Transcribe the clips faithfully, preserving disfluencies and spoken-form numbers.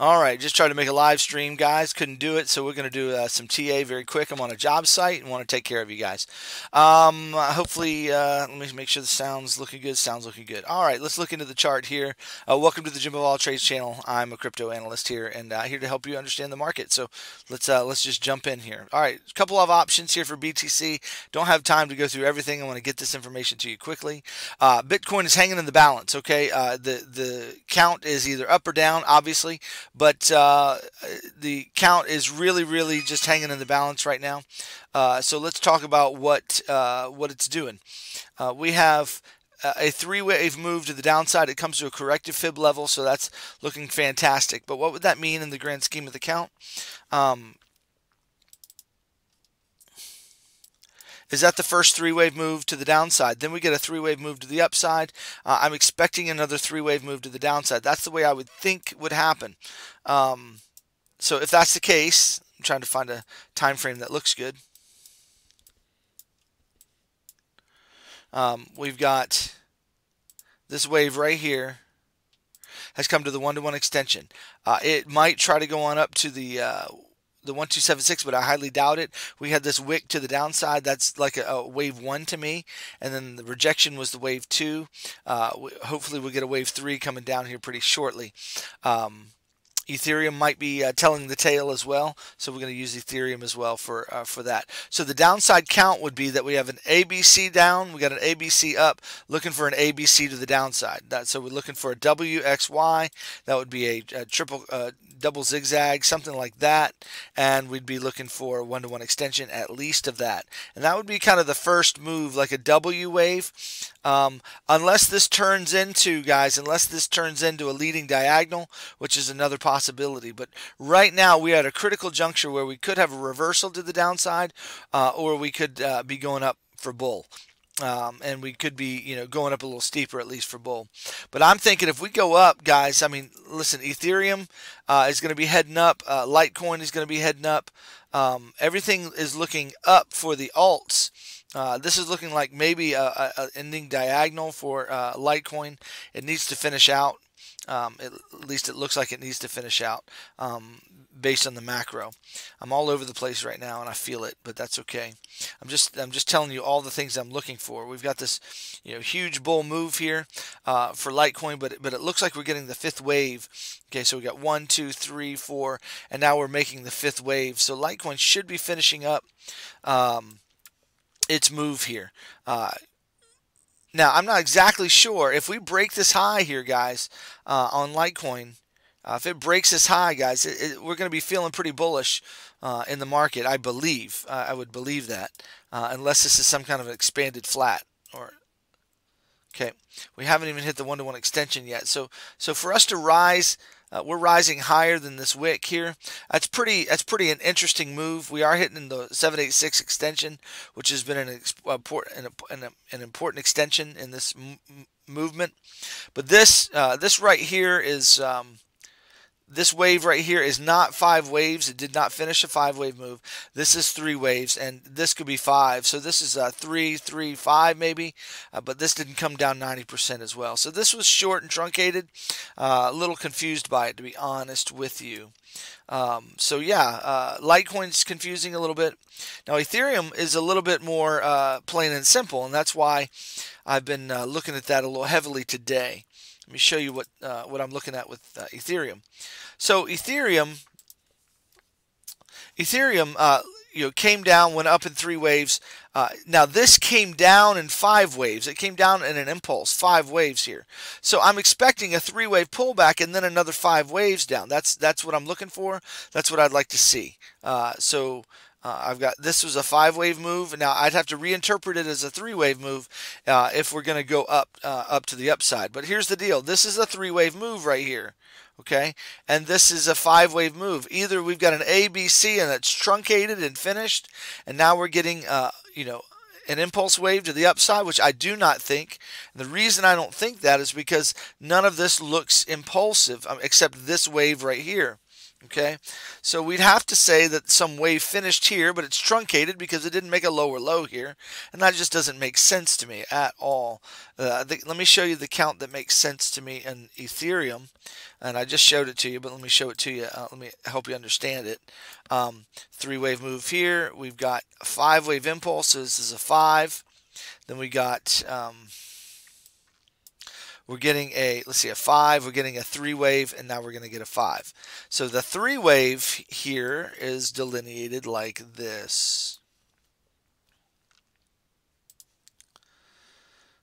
All right, just tried to make a live stream, guys. Couldn't do it, so we're going to do uh, some T A very quick. I'm on a job site and want to take care of you guys. Um, hopefully, uh, let me make sure the sound's looking good. Sound's looking good. All right, let's look into the chart here. Uh, welcome to the Jim of All Trades channel. I'm a crypto analyst here, and uh, here to help you understand the market. So let's uh, let's just jump in here. All right, a couple of options here for B T C. Don't have time to go through everything. I want to get this information to you quickly. Uh, Bitcoin is hanging in the balance. Okay, uh, the the count is either up or down, obviously. But uh, the count is really, really just hanging in the balance right now. Uh, so let's talk about what uh, what it's doing. Uh, we have a three-wave move to the downside. It comes to a corrective fib level, so that's looking fantastic. But what would that mean in the grand scheme of the count? Um, Is that the first three-wave move to the downside? Then we get a three-wave move to the upside. Uh, I'm expecting another three-wave move to the downside. That's the way I would think would happen. Um, so if that's the case, I'm trying to find a time frame that looks good. Um, we've got this wave right here has come to the one-to-one extension. Uh, it might try to go on up to the... Uh, the one two seven six, but I highly doubt it. We had this wick to the downside. That's like a, a wave one to me, and then the rejection was the wave two. Uh, we, hopefully we'll get a wave three coming down here pretty shortly. Um, Ethereum might be uh, telling the tale as well, so we're going to use Ethereum as well for uh, for that. So the downside count would be that we have an A B C down, we got an A B C up, looking for an A B C to the downside. That so we're looking for a W X Y. That would be a, a triple uh, double zigzag, something like that, and we'd be looking for a one-to-one extension at least of that, and that would be kind of the first move, like a W wave. Um, unless this turns into, guys, unless this turns into a leading diagonal, which is another possibility. But right now we are at a critical juncture where we could have a reversal to the downside, uh, or we could uh, be going up for bull. Um, and we could be, you know, going up a little steeper, at least for bull. But I'm thinking if we go up, guys, I mean, listen, Ethereum uh, is going to be heading up. Uh, Litecoin is going to be heading up. Um, everything is looking up for the alts. Uh, this is looking like maybe a, a, a ending diagonal for uh, Litecoin. It needs to finish out. Um, it, at least it looks like it needs to finish out um, based on the macro. I'm all over the place right now, and I feel it, but that's okay. I'm just I'm just telling you all the things I'm looking for. We've got this, you know, huge bull move here uh, for Litecoin, but but it looks like we're getting the fifth wave. Okay, so we got one, two, three, four, and now we're making the fifth wave. So Litecoin should be finishing up um, its move here. Uh, Now, I'm not exactly sure. If we break this high here, guys, uh, on Litecoin, uh, if it breaks this high, guys, it, it, we're going to be feeling pretty bullish uh, in the market, I believe. Uh, I would believe that, uh, unless this is some kind of an expanded flat. Or okay, we haven't even hit the one-to-one extension yet. So, so for us to rise... Uh, we're rising higher than this wick here. That's pretty. That's pretty an interesting move. We are hitting the seven eight six extension, which has been an, an, an, an important extension in this m movement. But this uh, this right here is um, this wave right here is not five waves. It did not finish a five-wave move. This is three waves, and this could be five. So this is a three, three, five maybe. Uh, but this didn't come down ninety percent as well. So this was short and truncated. Uh, a little confused by it, to be honest with you. Um, so yeah, uh, Litecoin's confusing a little bit. Now Ethereum is a little bit more uh, plain and simple, and that's why I've been uh, looking at that a little heavily today. Let me show you what uh, what I'm looking at with uh, Ethereum. So Ethereum, Ethereum, uh, you know, came down, went up in three waves. Uh, now this came down in five waves. It came down in an impulse, five waves here. So I'm expecting a three-wave pullback and then another five waves down. That's that's what I'm looking for. That's what I'd like to see. Uh, so. Uh, I've got, this was a five-wave move. Now, I'd have to reinterpret it as a three-wave move uh, if we're going to go up uh, up to the upside. But here's the deal. This is a three-wave move right here, okay? And this is a five-wave move. Either we've got an A B C and it's truncated and finished, and now we're getting, uh, you know, an impulse wave to the upside, which I do not think. The reason I don't think that is because none of this looks impulsive, um, except this wave right here. Okay, so we'd have to say that some wave finished here, but it's truncated because it didn't make a lower low here, and that just doesn't make sense to me at all. Uh, the, let me show you the count that makes sense to me in Ethereum, and I just showed it to you, but let me show it to you. Uh, let me help you understand it. Um, three wave move here. We've got a five wave impulse. So this is a five. Then we got. Um, We're getting a, let's see, a five, we're getting a three wave, and now we're going to get a five. So the three wave here is delineated like this.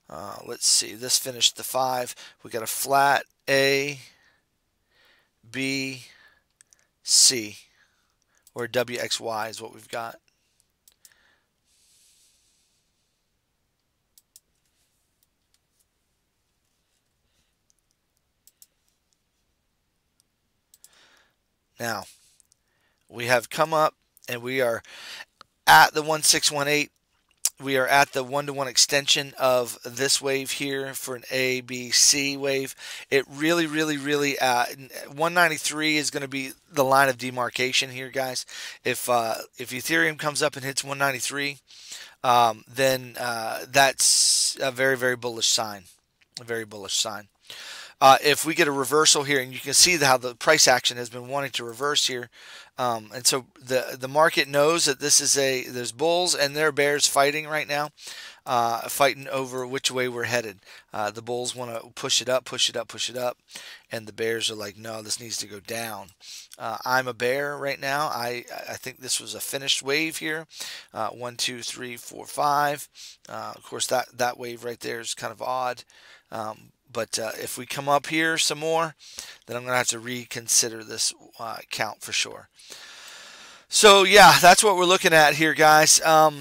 Uh, let's see, this finished the five. We got a flat A, B, C, or W X Y is what we've got. Now, we have come up and we are at the one six one eight. We are at the one-to-one extension of this wave here for an A, B, C wave. It really, really, really, uh, one ninety-three is going to be the line of demarcation here, guys. If, uh, if Ethereum comes up and hits one ninety-three, um, then uh, that's a very, very bullish sign, a very bullish sign. Uh, if we get a reversal here, and you can see how the price action has been wanting to reverse here, um, and so the the market knows that this is a there's bulls and there are bears fighting right now, uh, fighting over which way we're headed. Uh, the bulls want to push it up, push it up, push it up, and the bears are like, no, this needs to go down. Uh, I'm a bear right now. I I think this was a finished wave here, uh, one, two, three, four, five. Uh, of course, that that wave right there is kind of odd. Um, But uh, if we come up here some more, then I'm going to have to reconsider this uh, count for sure. So, yeah, that's what we're looking at here, guys. Um,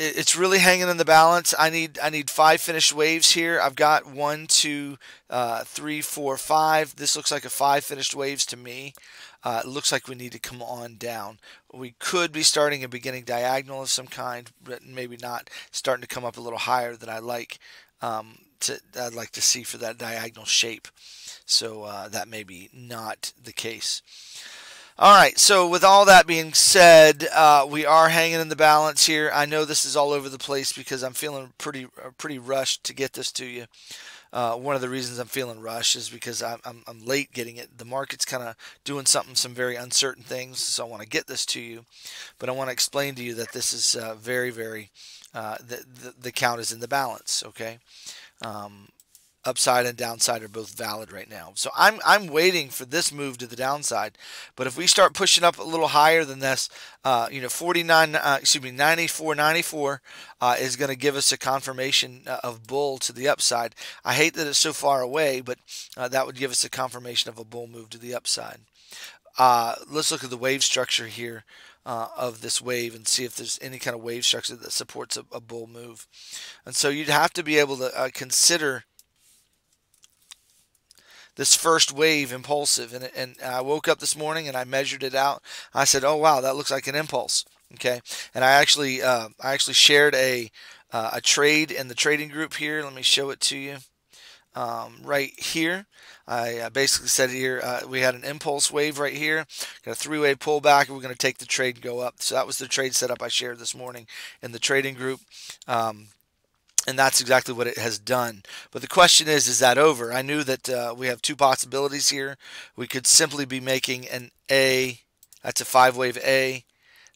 it, it's really hanging in the balance. I need I need five finished waves here. I've got one, two, uh, three, four, five. This looks like a five finished waves to me. Uh, it looks like we need to come on down. We could be starting a beginning diagonal of some kind, but maybe not. Starting to come up a little higher than I like. Um, To, I'd like to see for that diagonal shape, so uh, that may be not the case. All right, so with all that being said, uh, we are hanging in the balance here. I know this is all over the place because I'm feeling pretty pretty rushed to get this to you. Uh, one of the reasons I'm feeling rushed is because I'm, I'm, I'm late getting it. The market's kind of doing something, some very uncertain things, so I want to get this to you. But I want to explain to you that this is uh, very, very, uh, the, the, the count is in the balance, okay? Um, upside and downside are both valid right now. So I'm, I'm waiting for this move to the downside. But if we start pushing up a little higher than this, uh, you know, forty-nine, uh, excuse me, ninety-four ninety-four uh, is going to give us a confirmation of bull to the upside. I hate that it's so far away, but uh, that would give us a confirmation of a bull move to the upside. Uh, let's look at the wave structure here. Uh, of this wave and see if there's any kind of wave structure that supports a, a bull move. And so you'd have to be able to uh, consider this first wave impulsive. And, and I woke up this morning and I measured it out. I said, oh, wow, that looks like an impulse. Okay. And I actually, uh, I actually shared a, uh, a trade in the trading group here. Let me show it to you. Um, right here, I uh, basically said here uh, we had an impulse wave right here, got a three-way pullback, and we're going to take the trade and go up. So that was the trade setup I shared this morning in the trading group, um, and that's exactly what it has done. But the question is, is that over? I knew that uh, we have two possibilities here. We could simply be making an A. That's a five-wave A.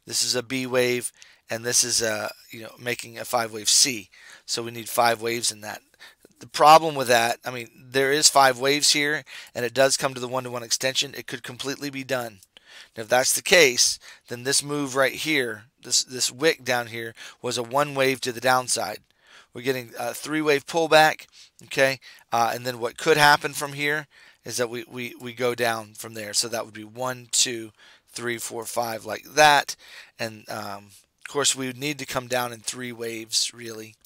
This is a B wave, and this is a you know making a five-wave C. So we need five waves in that. The problem with that, I mean, there is five waves here, and it does come to the one-to-one extension. It could completely be done. Now, if that's the case, then this move right here, this this wick down here, was a one-wave to the downside. We're getting a three-wave pullback, okay? Uh, and then what could happen from here is that we, we, we go down from there. So that would be one, two, three, four, five, like that. And, um, of course, we would need to come down in three waves, really.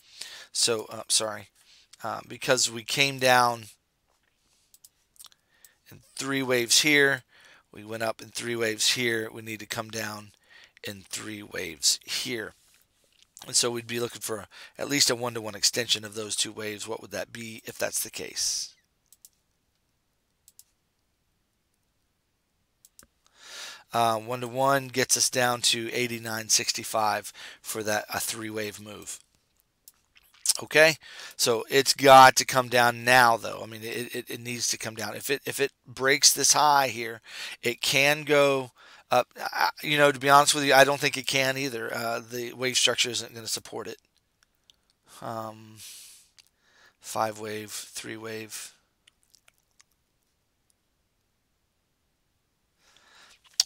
So, uh, sorry. Uh, because we came down in three waves here, we went up in three waves here, we need to come down in three waves here. And so we'd be looking for at least a one-to-one extension of those two waves. What would that be if that's the case? uh, one to one gets us down to eighty-nine sixty-five for that a three wave move. Okay, so it's got to come down now, though. I mean, it, it, it needs to come down. If it if it breaks this high here, it can go up. You know, to be honest with you, I don't think it can either. Uh, the wave structure isn't going to support it. Um, five wave, three wave.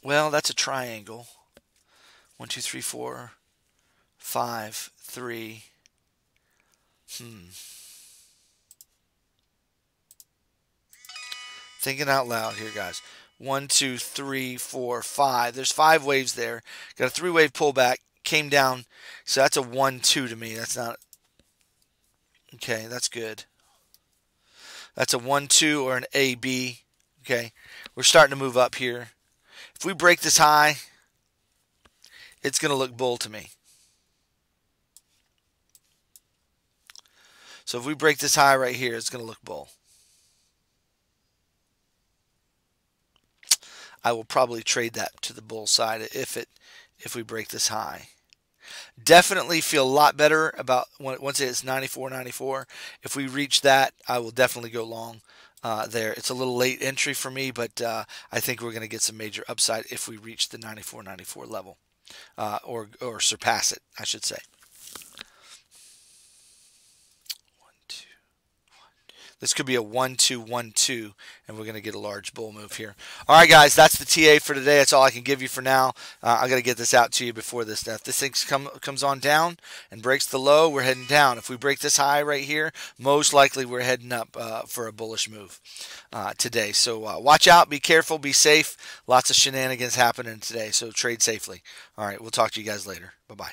Well, that's a triangle. One, two, three, four, five, three. Hmm. Thinking out loud here, guys. One, two, three, four, five. There's five waves there. Got a three-wave pullback. Came down. So that's a one, two to me. That's not... Okay, that's good. That's a one, two or an A, B. Okay, we're starting to move up here. If we break this high, it's going to look bull to me. So if we break this high right here, it's going to look bull. I will probably trade that to the bull side if it if we break this high. Definitely feel a lot better about once it's ninety-four ninety-four. If we reach that, I will definitely go long uh, there. It's a little late entry for me, but uh, I think we're going to get some major upside if we reach the ninety-four ninety-four level uh, or or surpass it, I should say. This could be a one two one two, and we're going to get a large bull move here. All right, guys, that's the T A for today. That's all I can give you for now. Uh, I've got to get this out to you before this stuff. This thing come, comes on down and breaks the low. We're heading down. If we break this high right here, most likely we're heading up uh, for a bullish move uh, today. So uh, watch out. Be careful. Be safe. Lots of shenanigans happening today, so trade safely. All right, we'll talk to you guys later. Bye-bye.